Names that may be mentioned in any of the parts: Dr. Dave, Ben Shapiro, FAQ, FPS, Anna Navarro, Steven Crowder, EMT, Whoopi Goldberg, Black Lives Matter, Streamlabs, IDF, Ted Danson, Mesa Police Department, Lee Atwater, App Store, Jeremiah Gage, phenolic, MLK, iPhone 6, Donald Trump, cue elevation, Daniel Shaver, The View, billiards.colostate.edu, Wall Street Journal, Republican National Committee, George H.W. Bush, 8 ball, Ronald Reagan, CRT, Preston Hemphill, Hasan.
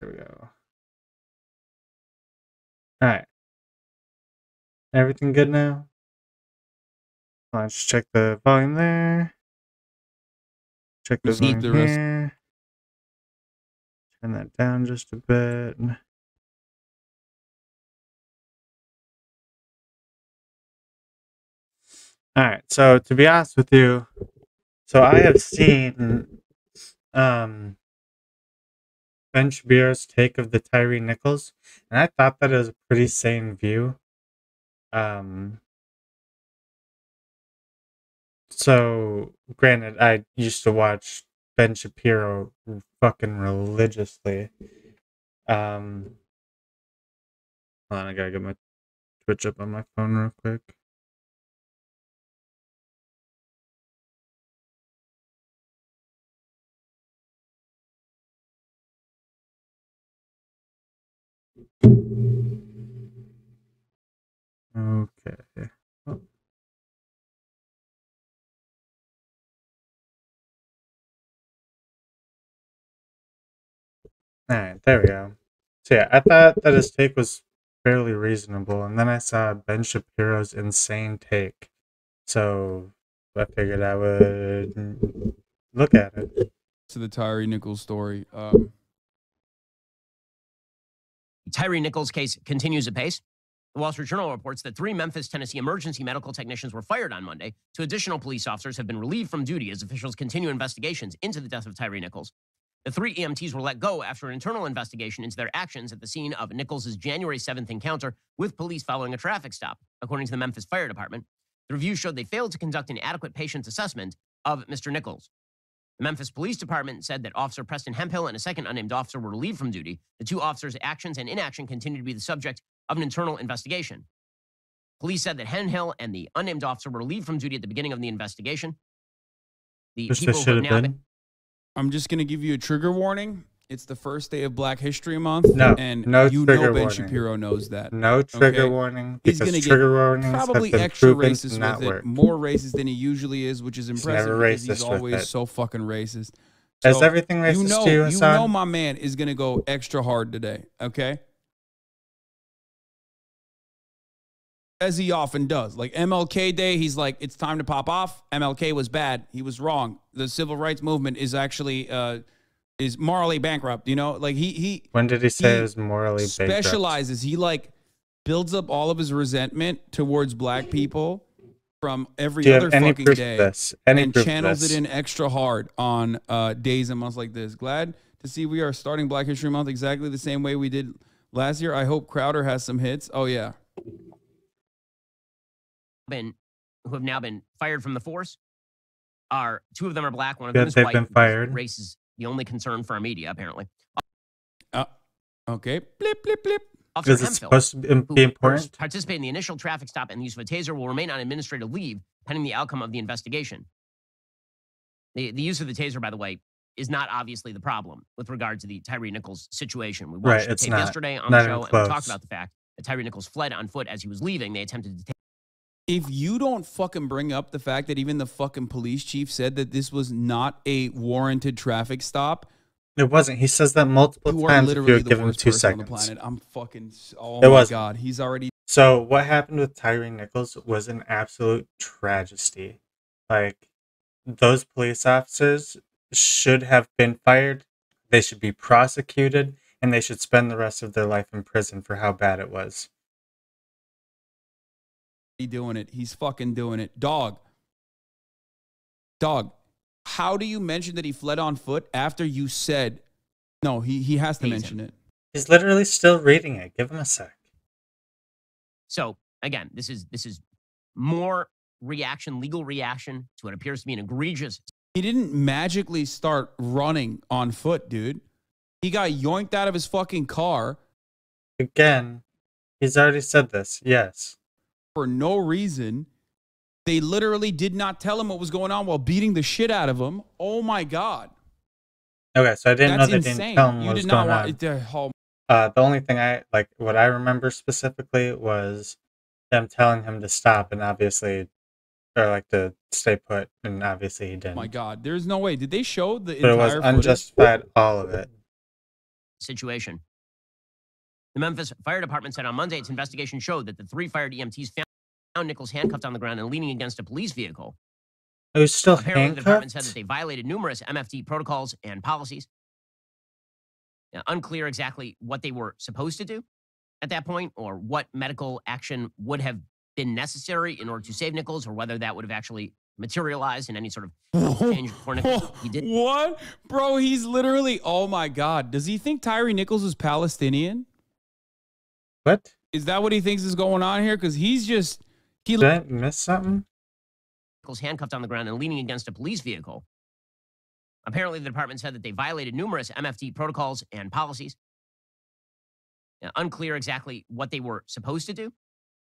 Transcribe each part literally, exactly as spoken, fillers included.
There we go. Alright. Everything good now? Let's check the volume there. Check the volume here. Turn that down just a bit. Alright, so to be honest with you, so I have seen um, Ben Shapiro's take of the Tyre Nichols, and I thought that it was a pretty sane view. Um, so, granted, I used to watch Ben Shapiro fucking religiously. Um, hold on, I gotta get my Twitch up on my phone real quick. Okay. Oh. Alright, there we go. So yeah, I thought that his take was fairly reasonable, and then I saw Ben Shapiro's insane take. So I figured I would look at it. To the Tyre Nichols story. Um... Tyre Nichols case continues apace. The Wall Street Journal reports that three Memphis, Tennessee emergency medical technicians were fired on Monday. Two additional police officers have been relieved from duty as officials continue investigations into the death of Tyre Nichols. The three E M Ts were let go after an internal investigation into their actions at the scene of Nichols' January seventh encounter with police following a traffic stop, according to the Memphis Fire Department. The review showed they failed to conduct an adequate patient assessment of Mister Nichols. The Memphis Police Department said that Officer Preston Hemphill and a second unnamed officer were relieved from duty. The two officers' actions and inaction continue to be the subject of an internal investigation. Police said that Hemphill and the unnamed officer were relieved from duty at the beginning of the investigation. The Which people who have now been. I'm just going to give you a trigger warning. It's the first day of Black History Month. No, and no you trigger know Ben warning. Shapiro knows that. No trigger okay? warning. He's going to get probably extra racist with it. Work. More racist than he usually is, which is impressive because he's always so fucking racist. So is everything racist you know, to you, Hasan? You know my man is going to go extra hard today, okay? As he often does. Like M L K Day, he's like, it's time to pop off. M L K was bad. He was wrong. The civil rights movement is actually... Uh, is morally bankrupt, you know? Like, he... he when did he say he it was morally bankrupt? Specializes. He, like, builds up all of his resentment towards black people from every Do you other have any fucking proof day. Of this? Any and proof channels of this? It in extra hard on uh, days and months like this. Glad to see we are starting Black History Month exactly the same way we did last year. I hope Crowder has some hits. Oh, yeah. Been, who have now been fired from the force are... Two of them are black. One of yeah, them is they've white. They've been fired. Races... The only concern for our media, apparently. Uh, okay. Blip, blip, blip. Officer Is it Hemphill, supposed to be important? Participate in the initial traffic stop and the use of a taser will remain on administrative leave pending the outcome of the investigation. The, the use of the taser, by the way, is not obviously the problem with regard to the Tyre Nichols situation. We watched right, the tape not, yesterday on the show and we talked about the fact that Tyre Nichols fled on foot as he was leaving. They attempted to take. If you don't fucking bring up the fact that even the fucking police chief said that this was not a warranted traffic stop. It wasn't. He says that multiple you times. If you would give him two seconds. On the planet. I'm fucking... Oh it my wasn't. God. He's already... So what happened with Tyre Nichols was an absolute tragedy. Like, those police officers should have been fired. They should be prosecuted. And they should spend the rest of their life in prison for how bad it was. He's doing it. He's fucking doing it. Dog. Dog. How do you mention that he fled on foot after you said... No, he, he has to mention it. He's literally still reading it. Give him a sec. So, again, this is this is more reaction, legal reaction to what appears to be an egregious... He didn't magically start running on foot, dude. He got yoinked out of his fucking car. Again, he's already said this. Yes. For no reason. They literally did not tell him what was going on while beating the shit out of him. Oh my God. Okay, so I didn't That's know they insane. didn't tell him you what was going on. To, oh. uh, the only thing I, like, what I remember specifically was them telling him to stop and obviously, or like to stay put, and obviously he didn't. Oh my God, there's no way. Did they show the but entire But it was unjustified, footage? all of it. situation. The Memphis Fire Department said on Monday its investigation showed that the three fired E M Ts found Nichols handcuffed on the ground and leaning against a police vehicle. It was still Apparently, handcuffed? The department said that they violated numerous M F D protocols and policies. Now, unclear exactly what they were supposed to do at that point or what medical action would have been necessary in order to save Nichols or whether that would have actually materialized in any sort of change for Nichols. He did. What? Bro, he's literally, oh my God. Does he think Tyre Nichols is Palestinian? What? Is that what he thinks is going on here? Because he's just... He Did I miss something? Nichols handcuffed on the ground and leaning against a police vehicle. Apparently, the department said that they violated numerous M F D protocols and policies. Now, unclear exactly what they were supposed to do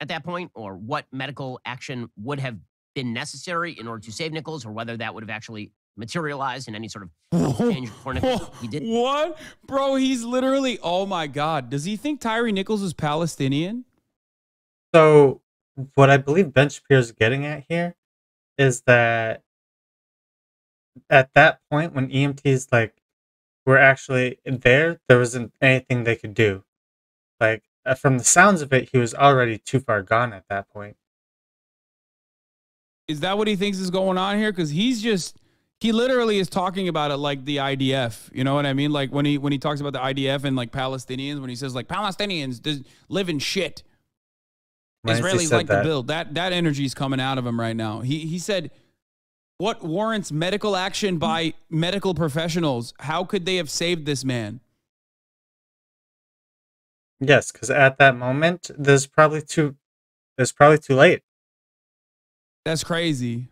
at that point or what medical action would have been necessary in order to save Nichols or whether that would have actually materialized in any sort of change for Nichols. He did. What? Bro, he's literally, oh my God. Does he think Tyre Nichols is Palestinian? So what I believe Ben Shapiro's getting at here is that at that point when E M Ts like were actually there, there wasn't anything they could do. Like from the sounds of it, he was already too far gone at that point. Is that what he thinks is going on here? Because he's just, he literally is talking about it like the I D F. You know what I mean? Like when he when he talks about the I D F and like Palestinians, when he says like Palestinians live in shit. Nice Israelis like that. The build. That that energy is coming out of him right now. He he said, what warrants medical action by medical professionals? How could they have saved this man? Yes, because at that moment, there's probably too, there's probably too late. That's crazy.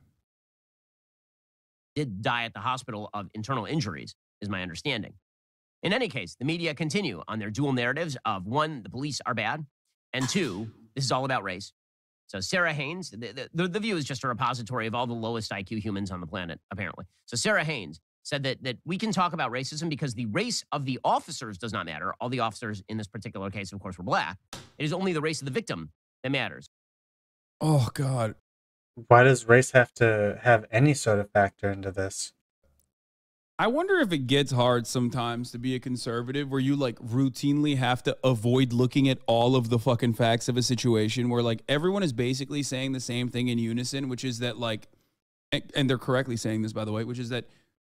Did die at the hospital of internal injuries, is my understanding. In any case, the media continue on their dual narratives of one, the police are bad, and two, this is all about race. So Sarah Haynes, the, the, the View is just a repository of all the lowest I Q humans on the planet, apparently. So Sarah Haynes said that, that we can talk about racism because the race of the officers does not matter. All the officers in this particular case, of course, were black. It is only the race of the victim that matters. Oh, God. Why does race have to have any sort of factor into this? I wonder if it gets hard sometimes to be a conservative where you like routinely have to avoid looking at all of the fucking facts of a situation where like everyone is basically saying the same thing in unison, which is that like, and they're correctly saying this, by the way, which is that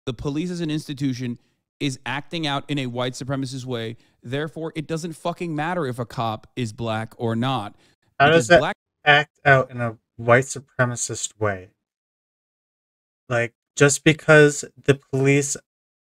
the police as an institution is acting out in a white supremacist way. Therefore, it doesn't fucking matter if a cop is black or not. How does that black act out in a white supremacist way? Like, just because the police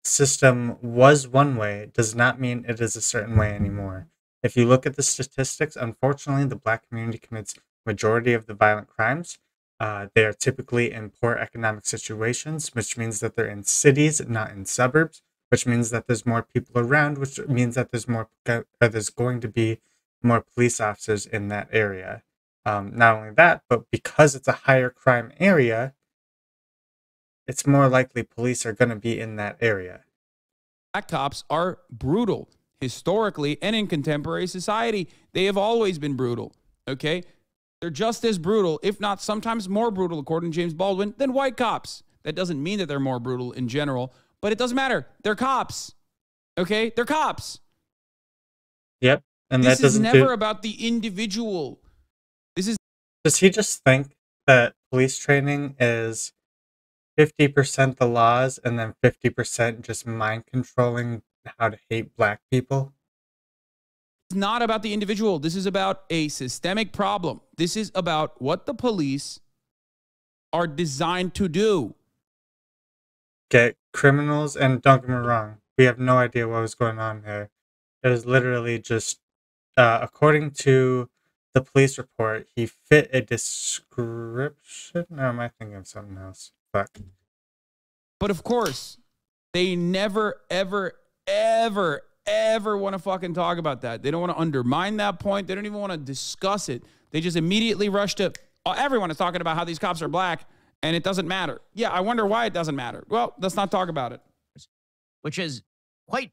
system was one way does not mean it is a certain way anymore. If you look at the statistics, unfortunately, the black community commits majority of the violent crimes. Uh, they are typically in poor economic situations, which means that they're in cities, not in suburbs, which means that there's more people around, which means that there's more uh, there's going to be more police officers in that area. Um, not only that, but because it's a higher crime area, it's more likely police are going to be in that area. Black cops are brutal. Historically and in contemporary society, they have always been brutal, okay? They're just as brutal, if not sometimes more brutal, according to James Baldwin, than white cops. That doesn't mean that they're more brutal in general, but it doesn't matter. They're cops, okay? They're cops. Yep, and that doesn't do... This is never about the individual. This is... Does he just think that police training is... fifty percent the laws and then fifty percent just mind controlling how to hate black people? It's not about the individual. This is about a systemic problem. This is about what the police are designed to do. Get criminals, and don't get me wrong, we have no idea what was going on here. It was literally just, uh, according to the police report, he fit a description. No, am I thinking of something else? Fuck. But of course, they never, ever, ever, ever want to fucking talk about that. They don't want to undermine that point. They don't even want to discuss it. They just immediately rush to, oh, everyone is talking about how these cops are black and it doesn't matter. Yeah, I wonder why it doesn't matter. Well, let's not talk about it. Which is quite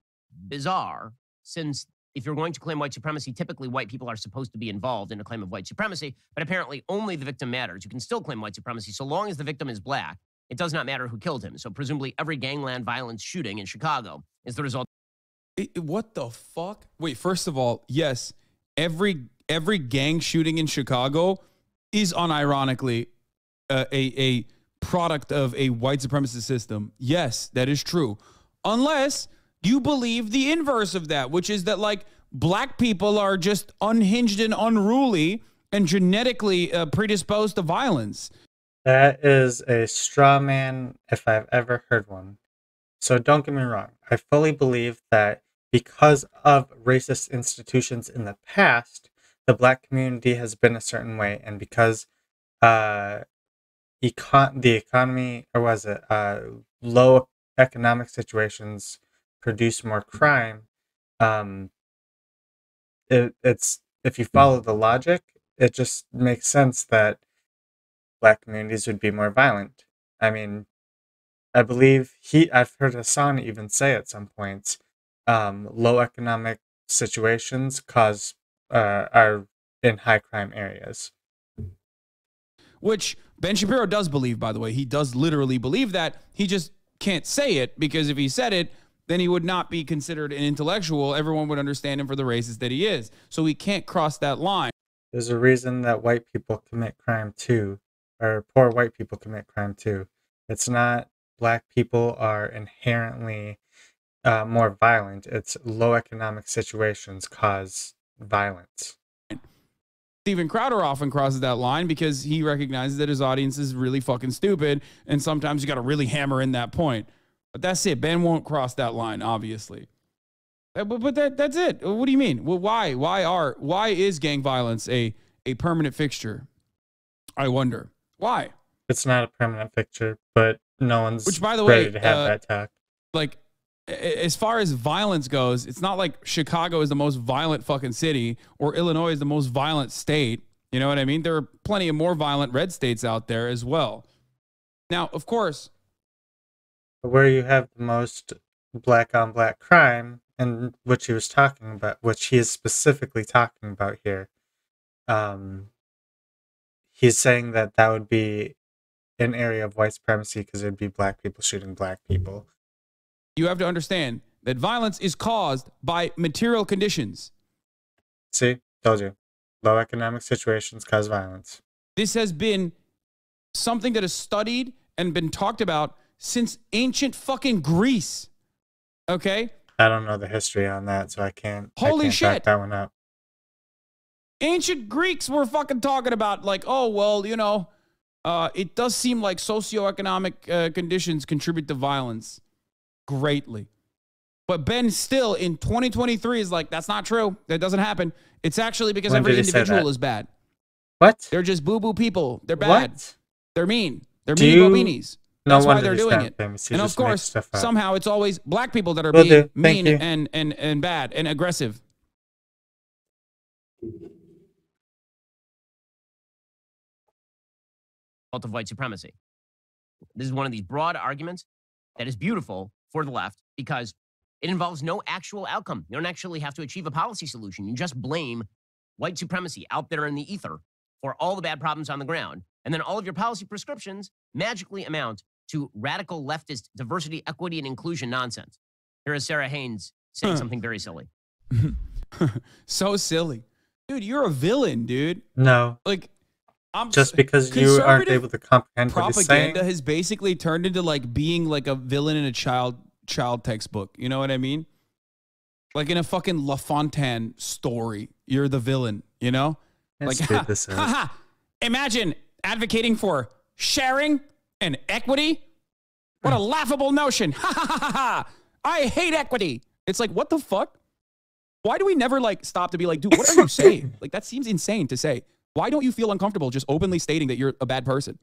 bizarre, since if you're going to claim white supremacy, typically white people are supposed to be involved in a claim of white supremacy, but apparently only the victim matters. You can still claim white supremacy so long as the victim is black. It does not matter who killed him. So presumably every gangland violence shooting in Chicago is the result. It, it, what the fuck? Wait, first of all, yes, every every gang shooting in Chicago is unironically uh, a, a product of a white supremacist system. Yes, that is true. Unless you believe the inverse of that, which is that, like, black people are just unhinged and unruly and genetically uh, predisposed to violence. That is a straw man if I've ever heard one. So don't get me wrong. I fully believe that because of racist institutions in the past, the black community has been a certain way. And because uh, econ the economy, or was it, uh, low economic situations produce more crime, um, it, it's if you follow the logic, it just makes sense that black communities would be more violent. I mean, I believe he, I've heard Hasan even say at some points, um, low economic situations cause, uh, are in high crime areas. Which Ben Shapiro does believe, by the way. He does literally believe that. He just can't say it, because if he said it, then he would not be considered an intellectual. Everyone would understand him for the racist that he is. So he can't cross that line. There's a reason that white people commit crime too, or poor white people commit crime too. It's not black people are inherently uh, more violent. It's low economic situations cause violence. Steven Crowder often crosses that line because he recognizes that his audience is really fucking stupid, and sometimes you got to really hammer in that point. But that's it. Ben won't cross that line, obviously. But, but that, that's it. What do you mean? Well, why? Why are? Why is gang violence a, a permanent fixture? I wonder. Why? It's not a permanent fixture, but no one's Which, by the ready way, to have uh, that talk. Like, as far as violence goes, it's not like Chicago is the most violent fucking city or Illinois is the most violent state. You know what I mean? There are plenty of more violent red states out there as well. Now, of course, where you have the most black on black crime, and which he was talking about, which he is specifically talking about here, um, he's saying that that would be an area of white supremacy because it would be black people shooting black people. You have to understand that violence is caused by material conditions. See, told you. Low economic situations cause violence. This has been something that is studied and been talked about since ancient fucking Greece. Okay? I don't know the history on that, so I can't, Holy I can't shit. back that one up. Ancient Greeks were fucking talking about, like, oh, well, you know, uh, it does seem like socioeconomic uh, conditions contribute to violence greatly. But Ben still, in twenty twenty-three, is like, that's not true. That doesn't happen. It's actually because when every individual is bad. What? They're just boo-boo people. They're bad. What? They're mean. They're mean bobeanies. No That's why they're doing it. And of course, somehow it's always black people that are Will being mean you. and and and bad and aggressive. Of white supremacy. This is one of these broad arguments that is beautiful for the left because it involves no actual outcome. You don't actually have to achieve a policy solution. You just blame white supremacy out there in the ether for all the bad problems on the ground. And then all of your policy prescriptions magically amount to radical leftist diversity, equity, and inclusion nonsense. Here is Sarah Haynes saying huh. something very silly. So silly. Dude, you're a villain, dude. No. Like, I'm just because you aren't able to comprehend what he's saying. Propaganda has basically turned into, like, being like a villain in a child child textbook. You know what I mean? Like in a fucking La Fontaine story, you're the villain, you know? Like, ha, this ha, ha. Imagine advocating for sharing and equity. What a laughable notion. Ha ha ha ha. I hate equity. It's like, what the fuck? Why do we never, like, stop to be like, dude, what are you saying? Like, that seems insane to say. Why don't you feel uncomfortable just openly stating that you're a bad person?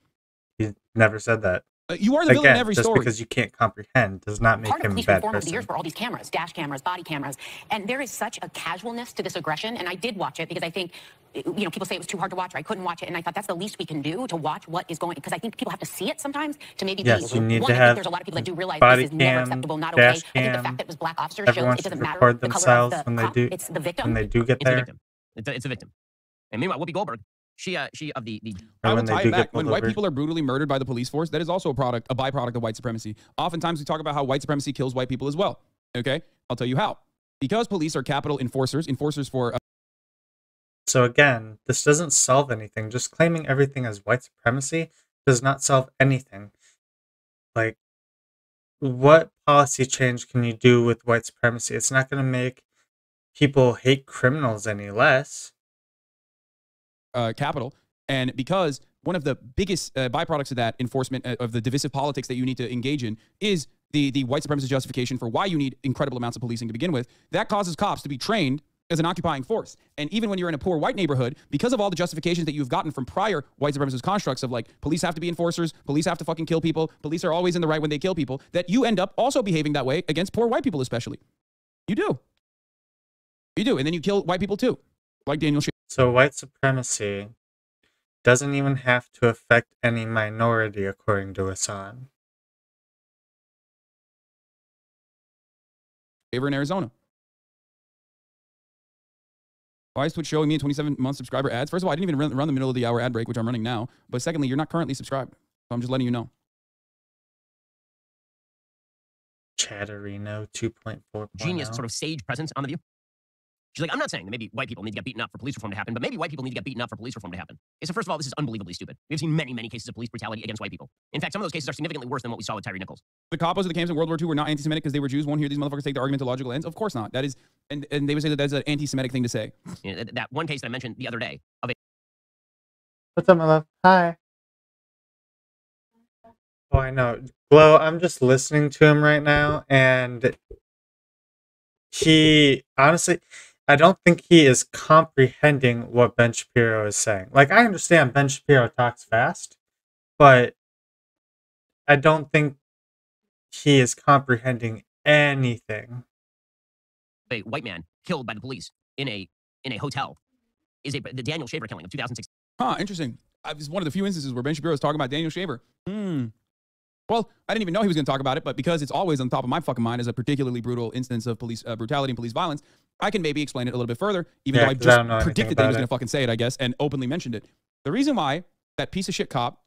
You never said that. Uh, you are the Again, villain in every just story. Just because you can't comprehend does not make Part him a bad person. Of the years were all these cameras, dash cameras, body cameras, and there is such a casualness to this aggression. And I did watch it because I think, you know, people say it was too hard to watch, or I couldn't watch it, and I thought that's the least we can do to watch what is going. Because I think people have to see it sometimes to maybe be. Yes, you need one, to have. There's a lot of people that do realize this is cam, never acceptable, not okay. Cam, I think the fact that it was black officers shows it doesn't matter. The color of the when cop, they do, it's the victim. When they do get it's there, a it's, a, it's a victim. And meanwhile, Whoopi Goldberg. She, uh, she of the, the I will tie it back. When white people are brutally murdered by the police force, that is also a product, a byproduct of white supremacy. Oftentimes we talk about how white supremacy kills white people as well. Okay. I'll tell you how. Because police are capital enforcers, enforcers for... Uh, so again, this doesn't solve anything. Just claiming everything as white supremacy does not solve anything. Like, what policy change can you do with white supremacy? It's not going to make people hate criminals any less. Uh, capital. And because one of the biggest uh, byproducts of that enforcement uh, of the divisive politics that you need to engage in is the, the white supremacist justification for why you need incredible amounts of policing to begin with. That causes cops to be trained as an occupying force. And even when you're in a poor white neighborhood, because of all the justifications that you've gotten from prior white supremacist constructs of like, police have to be enforcers, police have to fucking kill people, police are always in the right when they kill people, that you end up also behaving that way against poor white people especially. You do. You do, and then you kill white people too, like Daniel Shaver. So white supremacy doesn't even have to affect any minority, according to Hasan. Shaver in Arizona. Why is Twitch showing me a twenty-seven month subscriber ads? First of all, I didn't even run, run the middle of the hour ad break, which I'm running now. But secondly, you're not currently subscribed. So I'm just letting you know. Chatterino two point four. Genius sort of sage presence on The View. She's like, I'm not saying that maybe white people need to get beaten up for police reform to happen, but maybe white people need to get beaten up for police reform to happen. Okay, so first of all, this is unbelievably stupid. We've seen many, many cases of police brutality against white people. In fact, some of those cases are significantly worse than what we saw with Tyre Nichols. The capos of the camps in World War Two were not anti-Semitic because they were Jews. Won't hear these motherfuckers take the argument to logical ends? Of course not. That is, and, and they would say that that's an anti-Semitic thing to say. You know, that, that one case that I mentioned the other day of a... What's up, my love? Hi. Oh, I know. Glow, I'm just listening to him right now, and he, honestly... I don't think he is comprehending what Ben Shapiro is saying. Like, I understand Ben Shapiro talks fast, but I don't think he is comprehending anything. A white man killed by the police in a in a hotel is a the Daniel Shaver killing of two thousand six. Huh, interesting. It was one of the few instances where Ben Shapiro is talking about Daniel Shaver. Hmm. Well, I didn't even know he was going to talk about it, but because it's always on top of my fucking mind as a particularly brutal instance of police uh, brutality and police violence, I can maybe explain it a little bit further, even yeah, though I just I predicted that he was going to fucking say it, I guess, and openly mentioned it. The reason why that piece of shit cop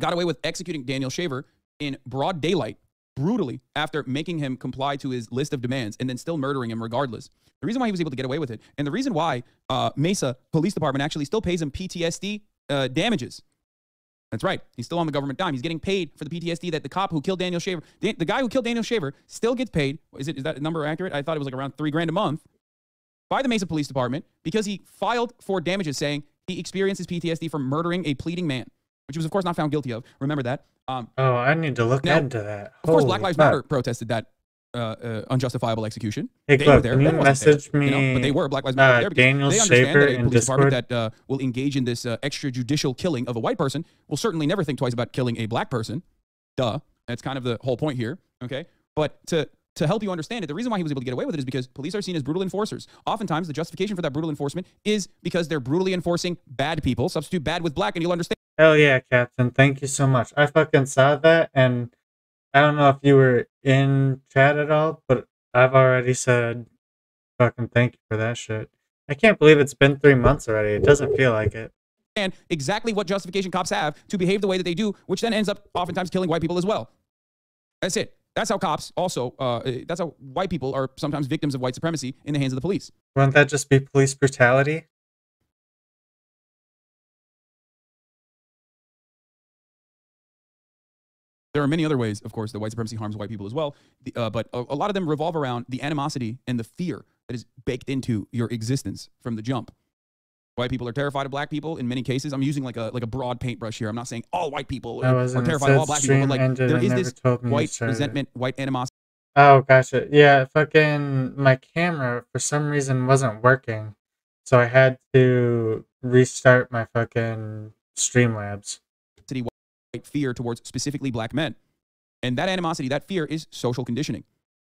got away with executing Daniel Shaver in broad daylight, brutally, after making him comply to his list of demands and then still murdering him regardless. The reason why he was able to get away with it, and the reason why uh, Mesa Police Department actually still pays him P T S D uh, damages. That's right. He's still on the government dime. He's getting paid for the P T S D that the cop who killed Daniel Shaver, the, the guy who killed Daniel Shaver still gets paid. Is it, is that number accurate? I thought it was like around three grand a month by the Mesa Police Department because he filed for damages saying he experiences P T S D from murdering a pleading man, which he was of course not found guilty of. Remember that. Um, oh, I need to look now, into that. Holy of course, Black Lives fuck. Matter protested that uh, uh, unjustifiable execution. Hey, they Club, were there. Can you message there, me? You know, but they were Black Lives Matter uh, there because Daniel they understand Shaver that a police Discord? Department that uh, will engage in this uh, extrajudicial killing of a white person will certainly never think twice about killing a black person. Duh. That's kind of the whole point here. Okay, but to to help you understand it, the reason why he was able to get away with it is because police are seen as brutal enforcers. Oftentimes, the justification for that brutal enforcement is because they're brutally enforcing bad people. Substitute bad with black, and you'll understand. Hell yeah, Captain! Thank you so much. I fucking saw that, and I don't know if you were in chat at all, but I've already said fucking thank you for that shit. I can't believe it's been three months already. It doesn't feel like it. And exactly what justification cops have to behave the way that they do, which then ends up oftentimes killing white people as well. That's it. That's how cops also, uh, that's how white people are sometimes victims of white supremacy in the hands of the police. Wouldn't that just be police brutality? There are many other ways, of course, that white supremacy harms white people as well, the, uh, but a, a lot of them revolve around the animosity and the fear that is baked into your existence from the jump. White people are terrified of black people in many cases. I'm using like a like a broad paintbrush here. I'm not saying all white people are, are terrified of all black people, but like there is this white resentment, white animosity. Oh, gotcha. Yeah, fucking my camera for some reason wasn't working, so I had to restart my fucking Streamlabs. White fear towards specifically black men, and that animosity, that fear, is social conditioning.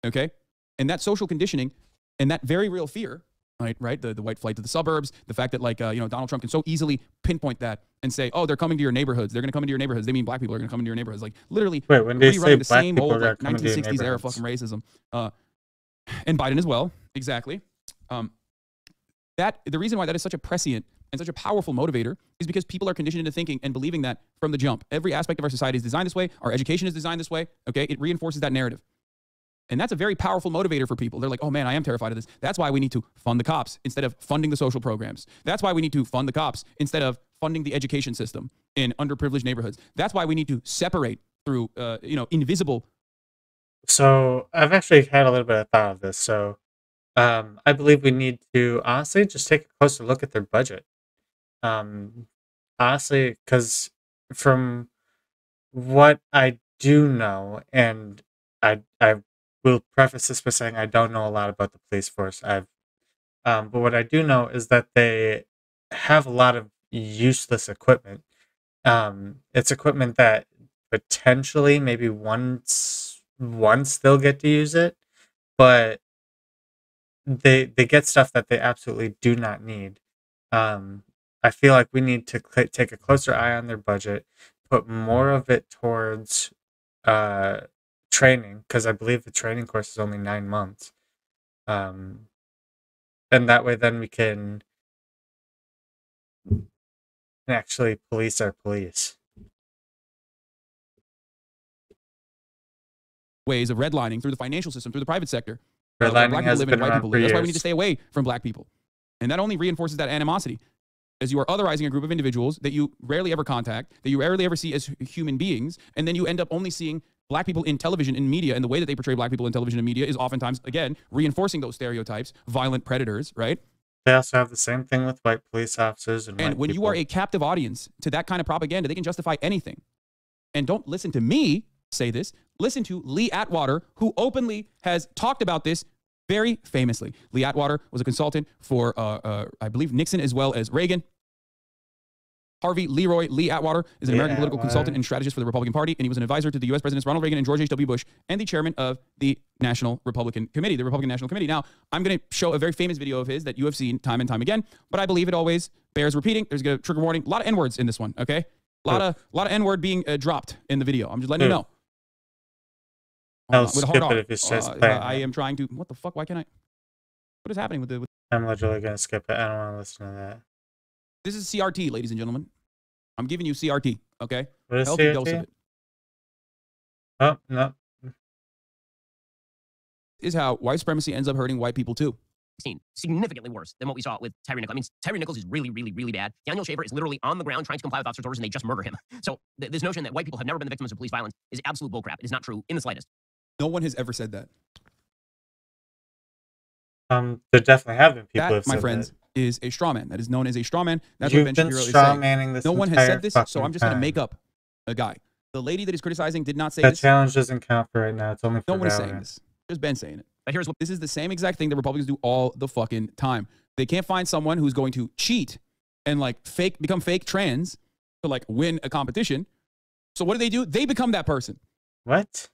Okay, and that social conditioning, and that very real fear. Right, right. The, the white flight to the suburbs, the fact that like, uh, you know, Donald Trump can so easily pinpoint that and say, oh, they're coming to your neighborhoods. They're going to come into your neighborhoods. They mean black people are going to come into your neighborhoods. Like literally Wait, when they say the black same old like, nineteen sixties era fucking racism. Uh, and Biden as well. Exactly. Um, that the reason why that is such a prescient and such a powerful motivator is because people are conditioned into thinking and believing that from the jump. Every aspect of our society is designed this way. Our education is designed this way. Okay. It reinforces that narrative. And that's a very powerful motivator for people. They're like, oh man, I am terrified of this. That's why we need to fund the cops instead of funding the social programs. That's why we need to fund the cops instead of funding the education system in underprivileged neighborhoods. That's why we need to separate through, uh, you know, invisible. So I've actually had a little bit of thought of this. So um, I believe we need to honestly just take a closer look at their budget. Um, honestly, because from what I do know, and I, I will preface this by saying I don't know a lot about the police force. I've, um, but what I do know is that they have a lot of useless equipment. Um, it's equipment that potentially maybe once once they'll get to use it, but they they get stuff that they absolutely do not need. Um, I feel like we need to take a closer eye on their budget, put more of it towards uh, training, because I believe the training course is only nine months. Um, and that way then we can actually police our police. Ways of redlining through the financial system, through the private sector. Redlining has been around for years. That's why we need to stay away from black people. And that only reinforces that animosity, as you are otherizing a group of individuals that you rarely ever contact, that you rarely ever see as human beings, and then you end up only seeing black people in television and media, and the way that they portray black people in television and media is oftentimes, again, reinforcing those stereotypes, violent predators, right? They also have the same thing with white police officers. And, and when people. You are a captive audience to that kind of propaganda, they can justify anything. And don't listen to me say this. Listen to Lee Atwater, who openly has talked about this very famously. Lee Atwater was a consultant for, uh, uh, I believe, Nixon as well as Reagan. Harvey Leroy Lee Atwater is an American yeah, political consultant and strategist for the Republican Party, and he was an advisor to the U S presidents Ronald Reagan and George H W Bush, and the chairman of the National Republican Committee, the Republican National Committee. Now, I'm going to show a very famous video of his that you have seen time and time again, but I believe it always bears repeating. There's a trigger warning. A lot of N-words in this one, okay? A lot of, a lot of N-word being uh, dropped in the video. I'm just letting Ooh. you know. I'll skip it if it's just uh, playing. I am trying to... What the fuck? Why can't I... What is happening with the... With I'm literally going to skip it. I don't want to listen to that. This is C R T, ladies and gentlemen. I'm giving you C R T, okay? What is Healthy C R T? Dose of it. Oh, no. Is how white supremacy ends up hurting white people, too. Significantly worse than what we saw with Tyre Nichols. I mean, Tyre Nichols is really, really, really bad. Daniel Shaver is literally on the ground trying to comply with officers' orders, and they just murder him. So th this notion that white people have never been the victims of police violence is absolute bullcrap. It is not true in the slightest. No one has ever said that. Um, there definitely have been people that, who have said my friends, that. Is a straw man. That is known as a straw man. That's You've what Ben Shapiro is saying. This no one has said this, so I'm just going to make up a guy. The lady that is criticizing did not say that this. That challenge doesn't count for right now. It's only for no one is saying this. Just Ben saying it. But here's what this is the same exact thing that Republicans do all the fucking time. They can't find someone who's going to cheat and like fake become fake trans to like win a competition. So what do they do? They become that person. What?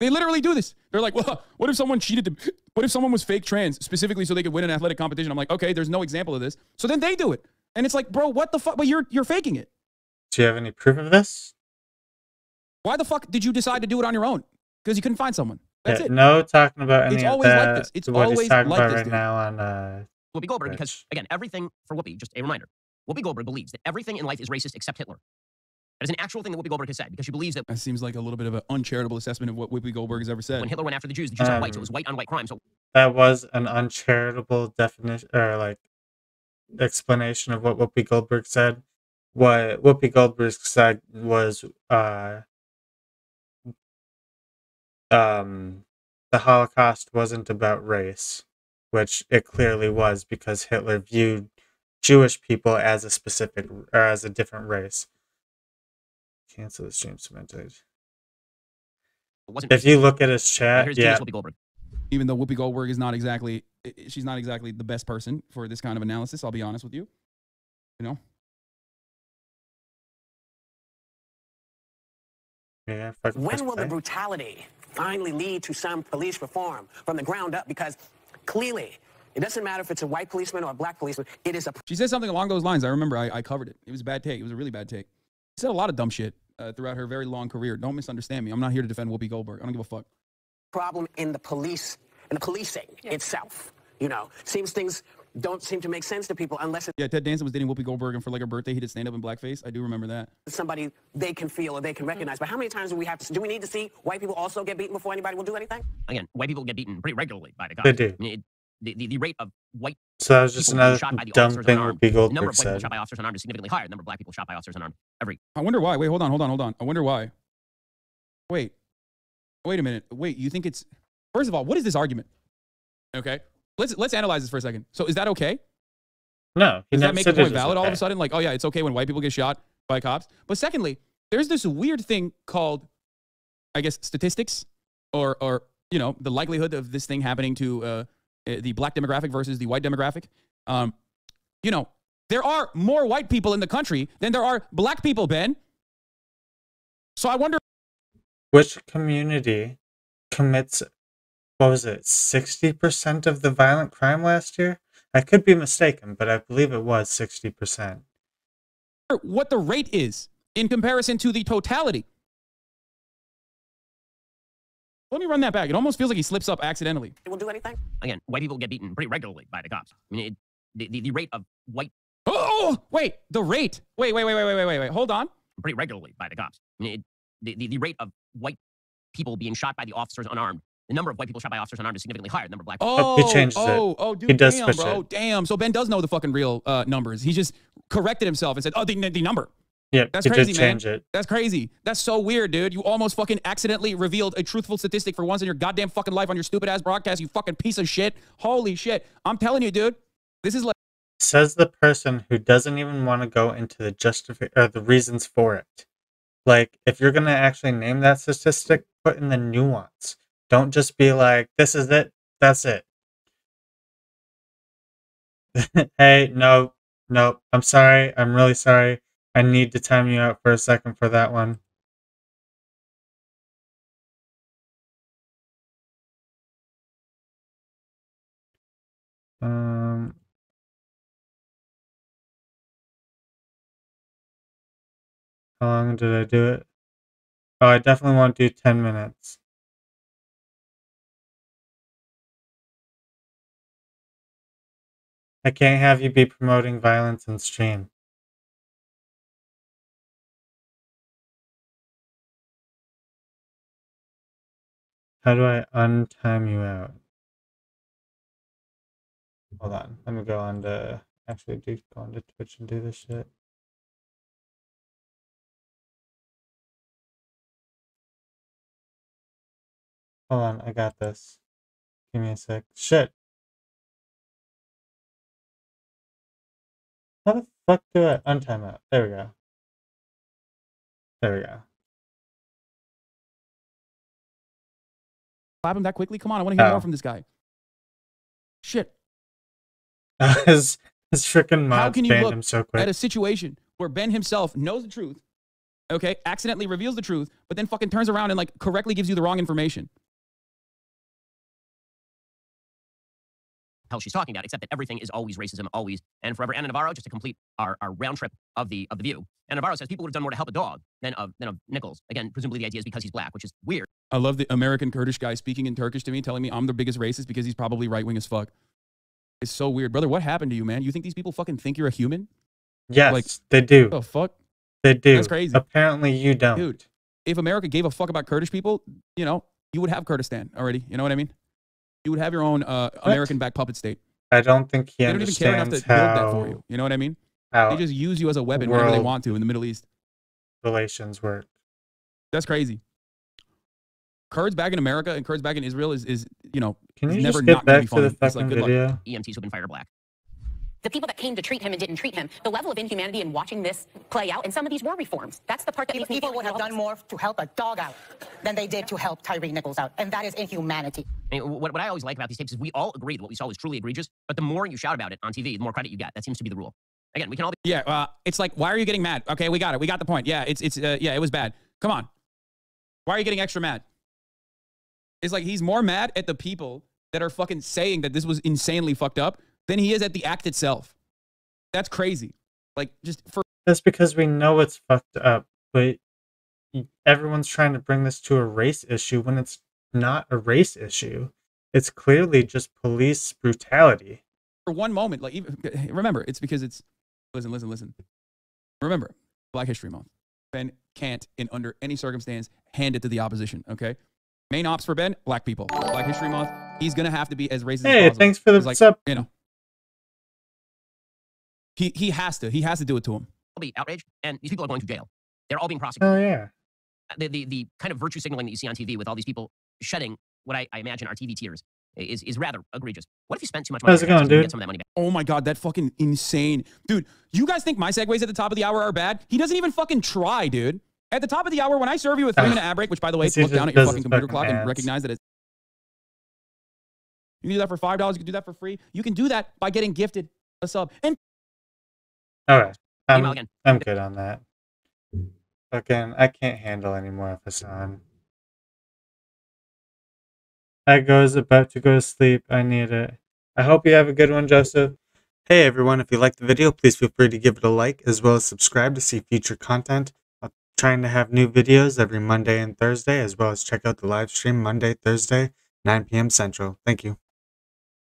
They literally do this. They're like, well, what if someone cheated to what if someone was fake trans specifically so they could win an athletic competition? I'm like, okay, there's no example of this. So then they do it. And it's like, bro, what the fuck? But you're you're faking it. Do you have any proof of this? Why the fuck did you decide to do it on your own? Because you couldn't find someone. That's yeah, it. No talking about any it's of that. Like this. It's what always he's talking like about this, right dude. now on uh, Whoopi Goldberg, Twitch. Because again, everything for Whoopi, just a reminder, Whoopi Goldberg believes that everything in life is racist except Hitler. That is an actual thing that Whoopi Goldberg has said because she believes that. That seems like a little bit of an uncharitable assessment of what Whoopi Goldberg has ever said. When Hitler went after the Jews, the Jews um, were white, so it was white on white crime. So that was an uncharitable definition or like explanation of what Whoopi Goldberg said. What Whoopi Goldberg said was. Uh, Um, the Holocaust wasn't about race, which it clearly was because Hitler viewed Jewish people as a specific or as a different race. Cancel the stream cemented. If you look at his chat, yeah. Even though Whoopi Goldberg is not exactly, she's not exactly the best person for this kind of analysis. I'll be honest with you. You know. Yeah, when will the brutality finally lead to some police reform from the ground up? Because clearly, it doesn't matter if it's a white policeman or a black policeman. It is a. She said something along those lines. I remember I, I covered it. It was a bad take. It was a really bad take. She said a lot of dumb shit uh, throughout her very long career. Don't misunderstand me. I'm not here to defend Whoopi Goldberg. I don't give a fuck. Problem in the police, in the policing yeah. itself. You know, seems things don't seem to make sense to people unless it's... Yeah, Ted Danson was dating Whoopi Goldberg, and for like her birthday, he did stand up in blackface. I do remember that. Somebody they can feel or they can recognize. But how many times do we have to... Do we need to see white people also get beaten before anybody will do anything? Again, white people get beaten pretty regularly by the cops. They do. I mean, it, the, the, the rate of white... So that was just another dumb thing Whoopi Goldberg said. The number of white people shot by officers unarmed is significantly higher. The number of black people shot by officers unarmed every... I wonder why. Wait, hold on, hold on, hold on. I wonder why. Wait. Wait a minute. Wait, you think it's... First of all, what is this argument? Okay. Let's let's analyze this for a second. So is that okay? No. Does that make the point valid all of a sudden? Like, oh yeah, it's okay when white people get shot by cops. But secondly, there's this weird thing called, I guess, statistics, or or you know, the likelihood of this thing happening to uh, the black demographic versus the white demographic. Um, you know, there are more white people in the country than there are black people, Ben. So I wonder which community commits it. What was it, sixty percent of the violent crime last year? I could be mistaken, but I believe it was sixty percent. What the rate is in comparison to the totality. Let me run that back. It almost feels like he slips up accidentally. It will do anything. Again, white people get beaten pretty regularly by the cops. I mean, it, the, the, the rate of white... Oh, wait, the rate. Wait, wait, wait, wait, wait, wait, wait. Hold on. Pretty regularly by the cops. I mean, it, the, the, the rate of white people being shot by the officers unarmed. The number of white people shot by officers unarmed is significantly higher. The number of black people. Oh, he changed oh, it. Oh, dude, he does damn, switch bro, it. damn. So Ben does know the fucking real uh, numbers. He just corrected himself and said, "Oh, the the number." Yeah, that's crazy, did change man. It. That's crazy. That's so weird, dude. You almost fucking accidentally revealed a truthful statistic for once in your goddamn fucking life on your stupid ass broadcast. You fucking piece of shit. Holy shit! I'm telling you, dude. This is like says the person who doesn't even want to go into the justif or the reasons for it. Like, if you're gonna actually name that statistic, put in the nuance. Don't just be like, this is it, that's it. Hey, no, no, I'm sorry, I'm really sorry. I need to time you out for a second for that one. Um... How long did I do it? Oh, I definitely won't do ten minutes. I can't have you be promoting violence in stream. How do I untime you out? Hold on, let me go on to actually do go on to Twitch and do this shit. Hold on, I got this. Give me a sec. Shit. How the fuck do I untime out? There we go. There we go. Slap him that quickly? Come on, I want to hear more oh. from this guy. Shit. his his freaking mod banned him so quick. At a situation where Ben himself knows the truth, okay, accidentally reveals the truth, but then fucking turns around and like correctly gives you the wrong information. Hell she's talking about, except that everything is always racism, always and forever. Anna Navarro, just to complete our, our round trip of the of the view. Anna Navarro says people would have done more to help a dog than of than of Nichols. Again, presumably the idea is because he's black, which is weird. I love the American Kurdish guy speaking in Turkish to me, telling me I'm the biggest racist because he's probably right wing as fuck. It's so weird, brother. What happened to you, man? You think these people fucking think you're a human? Yes, like they do. What the fuck? They do. That's crazy. Apparently, you don't, dude. If America gave a fuck about Kurdish people, you know, you would have Kurdistan already. You know what I mean? You would have your own uh, American-backed puppet state. I don't think he they don't understands even care enough to how, build that for you. You know what I mean? They just use you as a weapon whenever they want to in the Middle East. Relations work. That's crazy. Kurds back in America and Kurds back in Israel is, is you know, Can you never just get not back going to be funny. It's like, good video? Luck. E M Ts who've been fired black. The people that came to treat him and didn't treat him, the level of inhumanity in watching this play out, and some of these war reforms. That's the part that people, people would have done more to help a dog out than they did to help Tyre Nichols out, and that is inhumanity. I mean, what, what I always like about these tapes is we all agree that what we saw was truly egregious, but the more you shout about it on T V, the more credit you get. That seems to be the rule. Again, we can all be- Yeah, uh, it's like, why are you getting mad? Okay, we got it. We got the point. Yeah, it's, it's uh, yeah, it was bad. Come on. Why are you getting extra mad? It's like he's more mad at the people that are fucking saying that this was insanely fucked up than he is at the act itself. That's crazy. Like, just for... That's because we know it's fucked up, but everyone's trying to bring this to a race issue when it's not a race issue. It's clearly just police brutality. for one moment, like, even, remember, it's because it's, listen, listen, listen. Remember, Black History Month. Ben can't, in under any circumstance, hand it to the opposition, okay? Main ops for Ben, black people. Black History Month, he's going to have to be as racist hey, as possible. Hey, thanks for the like, sub. You know, he, he has to. He has to do it to him. I'll be outraged, and these people are going to jail. They're all being prosecuted. Oh, yeah. The, the, the kind of virtue signaling that you see on T V with all these people shedding what I, I imagine are T V tears is, is rather egregious. What if you spent too much money? How's it going, dude? Get some of that money back? Oh my God, that fucking insane. Dude, you guys think my segues at the top of the hour are bad? He doesn't even fucking try, dude. At the top of the hour, when I serve you a three minute ad break, which by the way, look down at your fucking computer clock and recognize that it's... You can do that for five dollars, you can do that for free. You can do that by getting gifted a sub. And... All right, I'm, I'm good on that. Fucking, I can't handle any more of Hasan. I goes about to go to sleep. I need it. I hope you have a good one, Joseph. Hey everyone, if you liked the video, please feel free to give it a like, as well as subscribe to see future content. I'm trying to have new videos every Monday and Thursday, as well as check out the live stream Monday, Thursday, nine p m Central. Thank you.